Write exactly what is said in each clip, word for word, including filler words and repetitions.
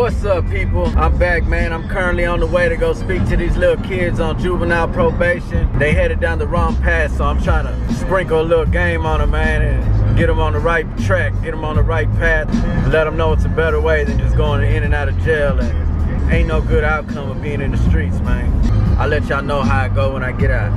What's up, people? I'm back, man. I'm currently on the way to go speak to these little kids on juvenile probation. They headed down the wrong path, so I'm trying to sprinkle a little game on them, man, and get them on the right track, get them on the right path, let them know it's a better way than just going in and out of jail. And ain't no good outcome of being in the streets, man. I'll let y'all know how it go when I get out.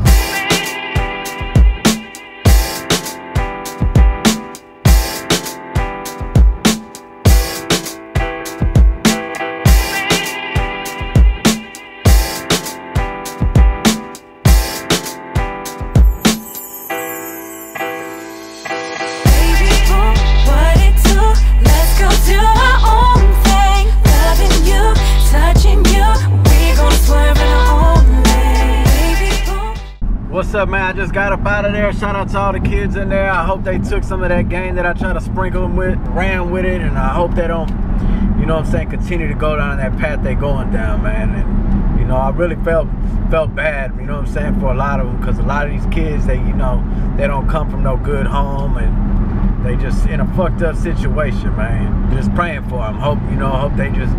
What's up, man? I just got up out of there. Shout out to all the kids in there. I hope they took some of that game that I tried to sprinkle them with, ran with it, and I hope they don't, you know what I'm saying, continue to go down that path they're going down, man. And, you know, I really felt felt bad, you know what I'm saying, for a lot of them, because a lot of these kids, they, you know, they don't come from no good home, and they just in a fucked up situation, man. Just praying for them. Hope, you know, hope they just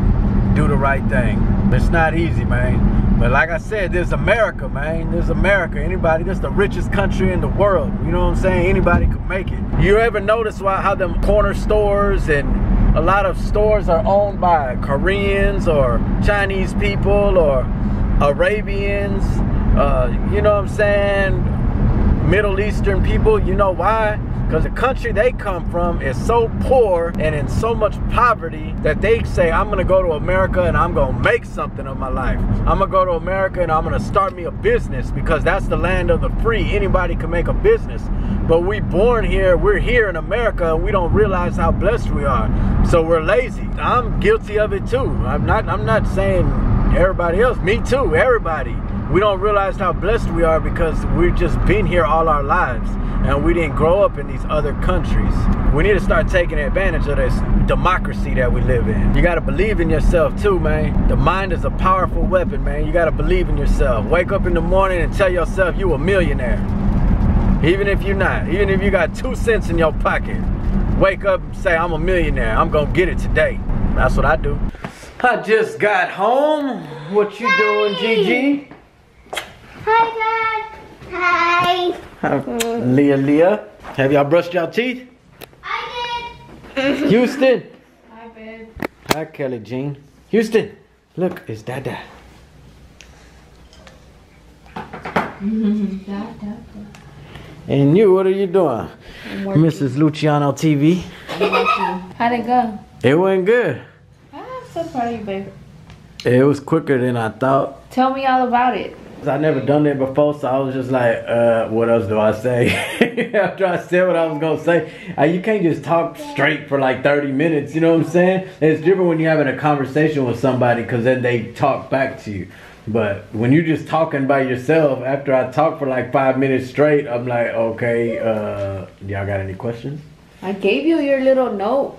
do the right thing. It's not easy, man. But like I said, there's America, man. There's America. Anybody, that's the richest country in the world. You know what I'm saying? Anybody could make it. You ever notice why, how them corner stores and a lot of stores are owned by Koreans or Chinese people or Arabians, uh, you know what I'm saying? Middle Eastern people. You know why? Because the country they come from is so poor and in so much poverty that they say, I'm going to go to America and I'm going to make something of my life. I'm going to go to America and I'm going to start me a business, because that's the land of the free. Anybody can make a business. But we born here, we're here in America, and we don't realize how blessed we are. So we're lazy. I'm guilty of it too. I'm not, I'm not saying everybody else. Me too, everybody. We don't realize how blessed we are because we've just been here all our lives and we didn't grow up in these other countries. We need to start taking advantage of this democracy that we live in. You gotta believe in yourself too, man. The mind is a powerful weapon, man. You gotta believe in yourself. Wake up in the morning and tell yourself you a millionaire. Even if you're not, even if you got two cents in your pocket, wake up and say, I'm a millionaire. I'm gonna get it today. That's what I do. I just got home. What you doing, Gigi? Hi, Dad. Hi. Hi. Leah, Leah. Have y'all brushed y'all teeth? I did. Houston. Hi, babe. Hi, Kelly Jean. Houston, look, it's Dada. Dada. And you, what are you doing? Missus Luciano T V. How'd it go? It went good. I'm so proud of you, babe. It was quicker than I thought. Tell me all about it. I never done that before, so I was just like, uh, what else do I say? After I said what I was gonna say, I, you can't just talk straight for like thirty minutes, you know what I'm saying? It's different when you're having a conversation with somebody, because then they talk back to you. But when you're just talking by yourself, after I talk for like five minutes straight, I'm like, okay, uh, y'all got any questions? I gave you your little note.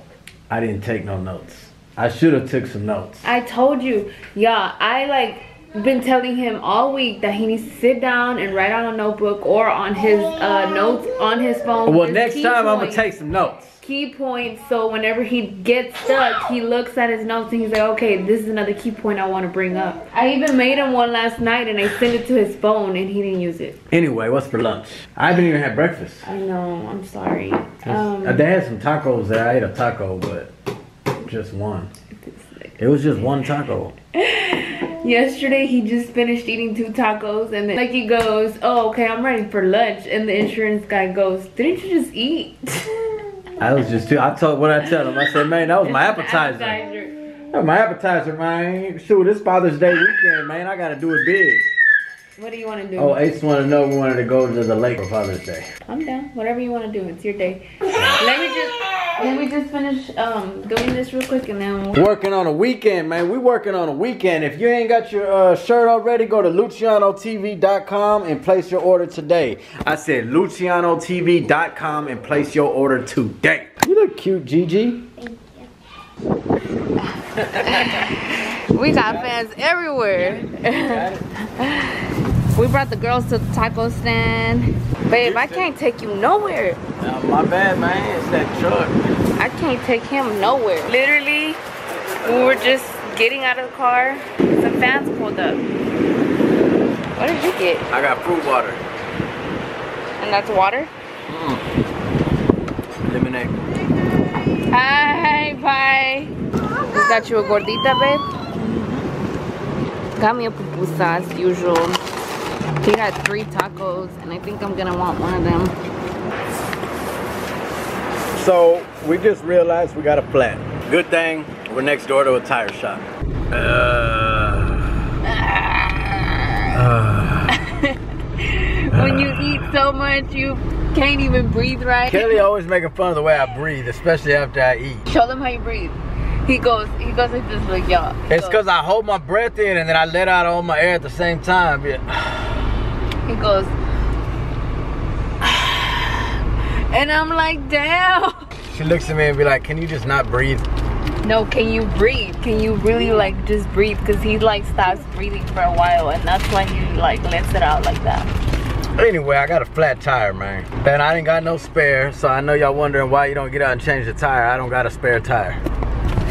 I didn't take no notes. I should have took some notes. I told you, yeah, I like... been telling him all week that he needs to sit down and write on a notebook or on his uh, notes on his phone. Well, next time I'm gonna take some notes. Key points, so whenever he gets stuck, he looks at his notes and he's like, okay, this is another key point I want to bring up. I even made him one last night and I sent it to his phone and he didn't use it. Anyway, what's for lunch? I haven't even had breakfast. I know, I'm sorry. Um, they had some tacos there. I ate a taco, but just one. It was just one taco. Yesterday he just finished eating two tacos and then like he goes, oh, okay, I'm ready for lunch, and the insurance guy goes, didn't you just eat? I was just too, I told what I tell him, I said, man, that was it's my appetizer. appetizer. That was my appetizer, man. Shoot, it's Father's Day weekend, man. I gotta do it big. What do you want to do? Oh, Ace wanted to know we wanted to go to the lake for Father's Day. I'm down. Whatever you want to do, it's your day. Let me just Let me just finish um, doing this real quick and then we'll... Working on a weekend, man. We working on a weekend. If you ain't got your uh, shirt already, go to Luciano T V dot com and place your order today. I said Luciano T V dot com and place your order today. You look cute, Gigi. Thank you. We got fans everywhere. We brought the girls to the taco stand. Babe, I can't take you nowhere. Nah, my bad, man. It's that truck. I can't take him nowhere. Literally, We were just getting out of the car. Some fans pulled up. What did you get? I got fruit water. And that's water? Mm. Lemonade. Hi, bye. Just got you a gordita, babe. Got me a pupusa as usual. He got three tacos, and I think I'm gonna want one of them. So we just realized we got a plan. Good thing we're next door to a tire shop. Uh, uh, when you eat so much, you can't even breathe right. Kelly always making fun of the way I breathe, especially after I eat. Show them how you breathe. He goes, he goes like this, like y'all. It's because I hold my breath in and then I let out all my air at the same time. Yeah. He goes, and I'm like, damn. She looks at me and be like, can you just not breathe? No, can you breathe? Can you really like just breathe? Because he like stops breathing for a while, and that's why he like lets it out like that. Anyway, I got a flat tire, man. And I ain't got no spare, so I know y'all wondering why you don't get out and change the tire. I don't got a spare tire.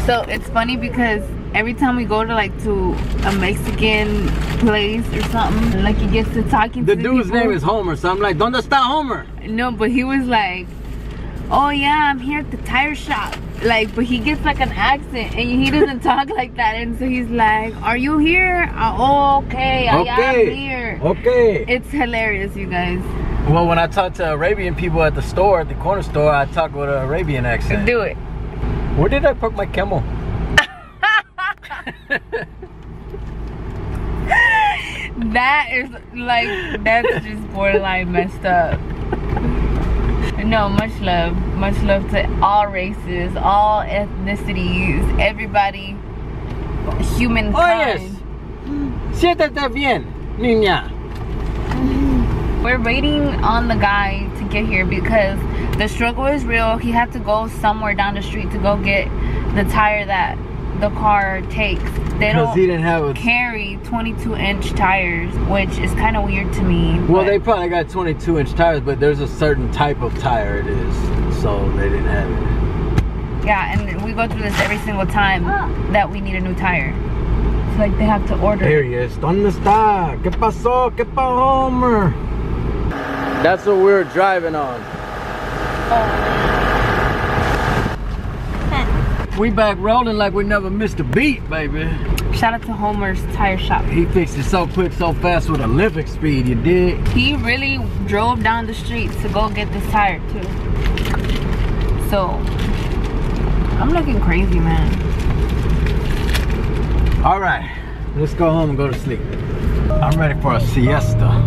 So it's funny because every time we go to like to a Mexican place or something, like he gets to talking to the dude's name is Homer, so I'm like, ¿Dónde está Homer? No, but he was like, oh yeah, I'm here at the tire shop. Like, but he gets like an accent and he doesn't talk like that. And so he's like, are you here? Oh, okay, I okay. am here. Okay. It's hilarious, you guys. Well, when I talk to Arabian people at the store, at the corner store, I talk with an Arabian accent. Do it. Where did I park my camel? That is like, that's just borderline messed up. No, much love. Much love to all races, all ethnicities, everybody, humankind. Oyes, siéntate bien, niña. We're waiting on the guy to get here because the struggle is real. He had to go somewhere down the street to go get the tire that the car takes. They don't he didn't have a carry twenty-two inch tires, which is kind of weird to me. Well, they probably got twenty-two inch tires, but there's a certain type of tire it is, so they didn't have it. Yeah, and we go through this every single time that we need a new tire. It's like they have to order. There he is. ¿Dónde está? ¿Qué pasó? ¿Qué pasó, Homer? That's what we were driving on. Oh. We back rolling like we never missed a beat, baby. Shout out to Homer's tire shop. He fixed it so quick, so fast with Olympic speed, you dig? He really drove down the street to go get this tire too. So, I'm looking crazy, man. All right, let's go home and go to sleep. I'm ready for a siesta.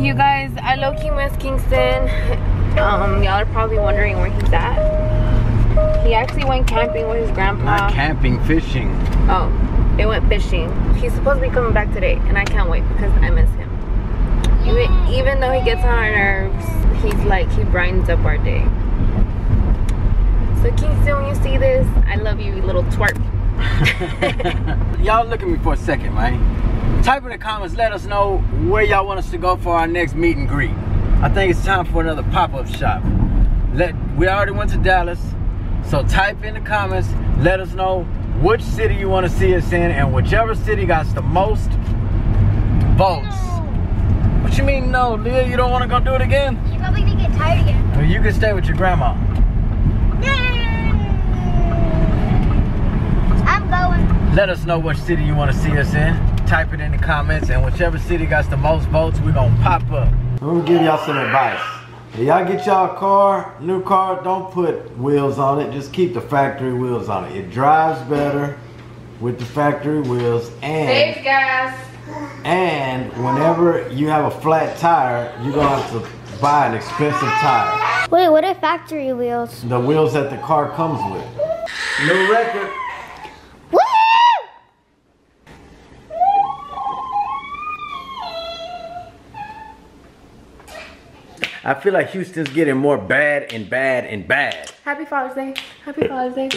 You guys, I low-key miss Kingston. Um, y'all are probably wondering where he's at. He actually went camping with his grandpa. Not camping, fishing. Oh, they went fishing. He's supposed to be coming back today, and I can't wait because I miss him. Even, even though he gets on our nerves, he's like, he brightens up our day. So Kingston, when you see this, I love you, you little twerp. Y'all look at me for a second, right? Type in the comments, let us know where y'all want us to go for our next meet and greet. I think it's time for another pop-up shop. Let, we already went to Dallas, so type in the comments, let us know which city you want to see us in, and whichever city got the most votes. No. What you mean no, Leah? You don't want to go do it again? She's probably going to get tired again. Well, you can stay with your grandma. Yay. I'm going. Let us know which city you want to see us in. Type it in the comments, and whichever city got the most votes, we're going to pop up. I'm gonna give y'all some advice. If y'all get y'all a car, new car, don't put wheels on it. Just keep the factory wheels on it. It drives better with the factory wheels, and saves gas. And whenever you have a flat tire, you're gonna have to buy an expensive tire. Wait, what are factory wheels? The wheels that the car comes with. New record. I feel like Houston's getting more bad and bad and bad. Happy Father's Day. Happy Father's Day.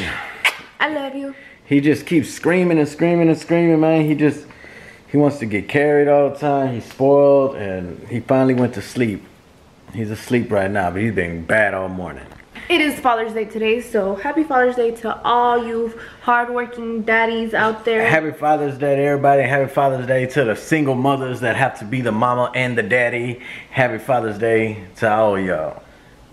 I love you. He just keeps screaming and screaming and screaming, man. He just, he wants to get carried all the time. He's spoiled, and he finally went to sleep. He's asleep right now, but he's been bad all morning. It is Father's Day today, so happy Father's Day to all you hardworking daddies out there. Happy Father's Day to everybody. Happy Father's Day to the single mothers that have to be the mama and the daddy. Happy Father's Day to all y'all.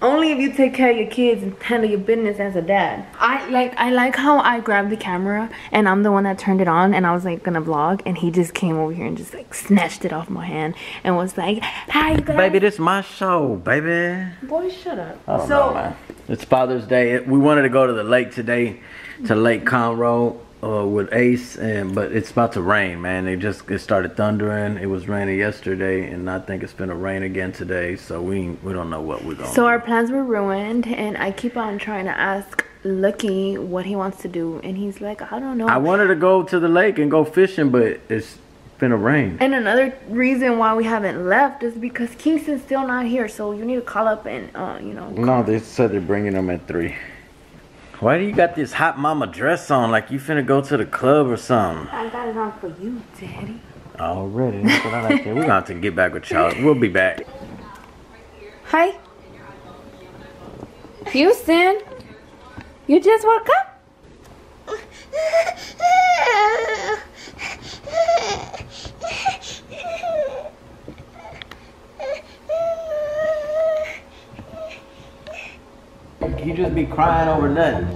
Only if you take care of your kids and handle your business as a dad. I like I like how I grabbed the camera and I'm the one that turned it on, and I was like gonna vlog, and he just came over here and just like snatched it off my hand and was like, "Hi, you guys." Baby, this is my show, baby. Boy, shut up. I don't so know, man. It's Father's Day. We wanted to go to the lake today, to Lake Conroe, uh, with Ace, and but it's about to rain, man. It just it started thundering. It was raining yesterday, and I think it's gonna rain again today. So we we don't know what we're gonna. So do. Our plans were ruined, and I keep on trying to ask Lucky what he wants to do, and he's like, "I don't know." I wanted to go to the lake and go fishing, but it's been a rain. And another reason why we haven't left is because Kingston's still not here, so you need to call up and uh you know. No, they said they're bringing them at three. Why do you got this hot mama dress on like you finna go to the club or something? I got it on for you, daddy. Already. That's what I like. We're gonna have to get back with y'all. We'll be back. Hi, Houston, you just woke up? You just be crying over nothing.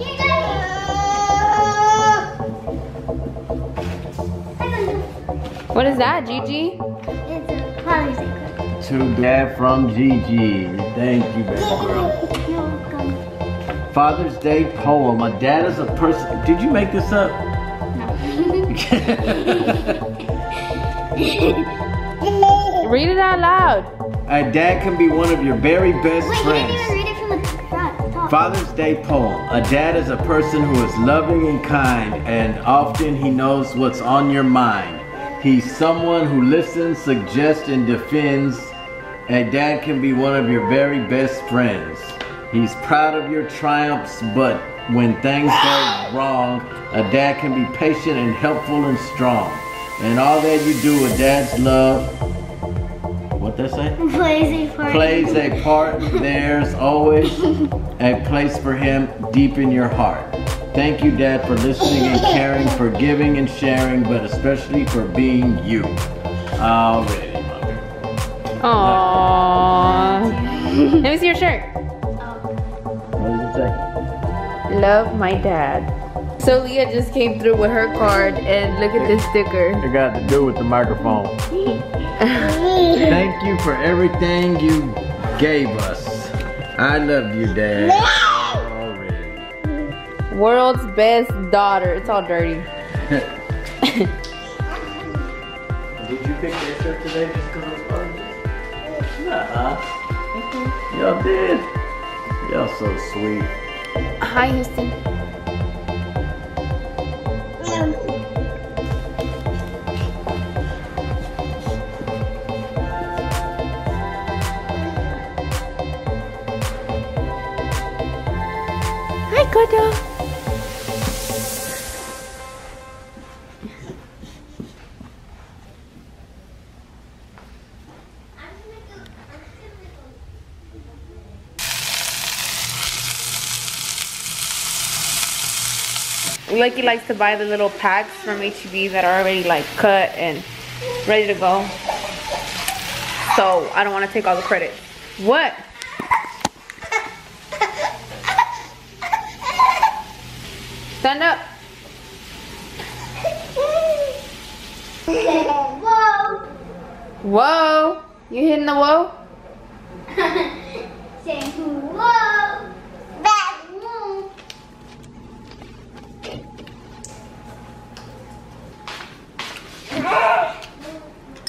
What is that, Gigi? It's a Father's Day cookie. To Dad from Gigi. Thank you, baby girl. You're welcome. Father's Day poem. My dad is a person. Did you make this up? Read it out loud. A dad can be one of your very best Wait, friends. You didn't even read it from the top, top. Father's Day poem. A dad is a person who is loving and kind, and often he knows what's on your mind. He's someone who listens, suggests, and defends. A dad can be one of your very best friends. He's proud of your triumphs, but when things go wrong, a dad can be patient and helpful and strong. And all that you do, a dad's love, what they say? Plays a part. Plays a part. There's always a place for him deep in your heart. Thank you, Dad, for listening and caring, for giving and sharing, but especially for being you. Already, mother. Aww. Let me see your shirt. What does it say? Love my dad. So Leah just came through with her card, and look at this sticker. It got to do with the microphone. Thank you for everything you gave us. I love you, Dad. Already. World's best daughter. It's all dirty. Did you pick this up today just because it's fun? Uh-huh. Y'all did. Y'all so sweet. Hi, Houston. Hi, Kodo. Lucky likes to buy the little packs from H E B that are already like cut and ready to go. So I don't want to take all the credit. What? Stand up. Whoa. Whoa. You hitting the whoa? Saying whoa.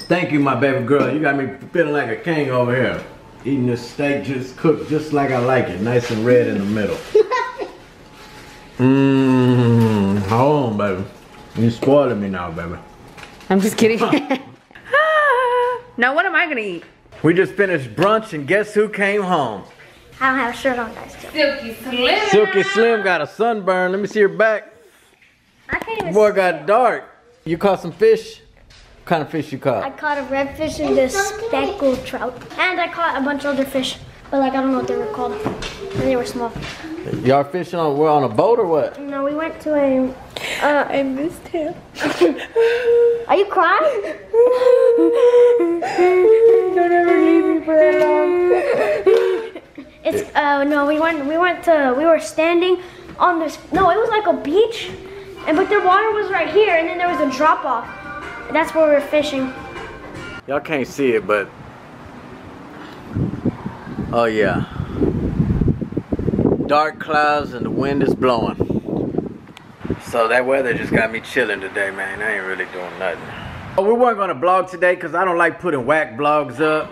Thank you, my baby girl. You got me feeling like a king over here. Eating this steak just cooked just like I like it. Nice and red in the middle. Mmm. Hold on, baby. You're spoiling me now, baby. I'm just kidding. Now what am I going to eat? We just finished brunch, and guess who came home? I don't have a shirt on, guys. Silky Slim. Silky Slim got a sunburn. Let me see her back. I can't even Boy, got dark. You caught some fish? What kind of fish you caught? I caught a red fish and this speckled trout. And I caught a bunch of other fish. But like, I don't know what they were called. And they were small. Y'all fishing on, we're on a boat or what? No, we went to a, uh, I missed him. Are you crying? Don't ever leave me for that long. It's, uh, no, we went, we went to, we were standing on this, no, it was like a beach. And, but the water was right here, and then there was a drop off. That's where we were fishing. Y'all can't see it, but, oh yeah. Dark clouds and the wind is blowing. So that weather just got me chilling today, man. I ain't really doing nothing. Oh, we weren't gonna vlog today because I don't like putting whack vlogs up.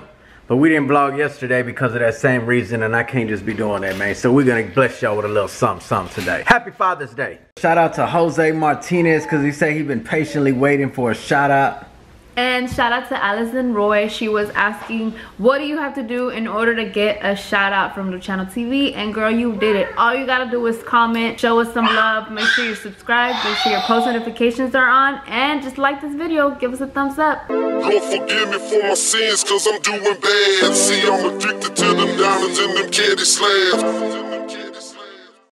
But we didn't vlog yesterday because of that same reason, and I can't just be doing that, man. So we're gonna bless y'all with a little something, something today. Happy Father's Day. Shout out to Jose Martinez because he said he's been patiently waiting for a shout out. And shout out to Allison Roy. She was asking, what do you have to do in order to get a shout out from LucianoTV? And girl, you did it. All you gotta do is comment, show us some love, make sure you're subscribed, make sure your post notifications are on, and just like this video, give us a thumbs up. Lord, forgive me for my sins, cause I'm doing bad. See, I'm addicted to them diamonds and them candy slabs.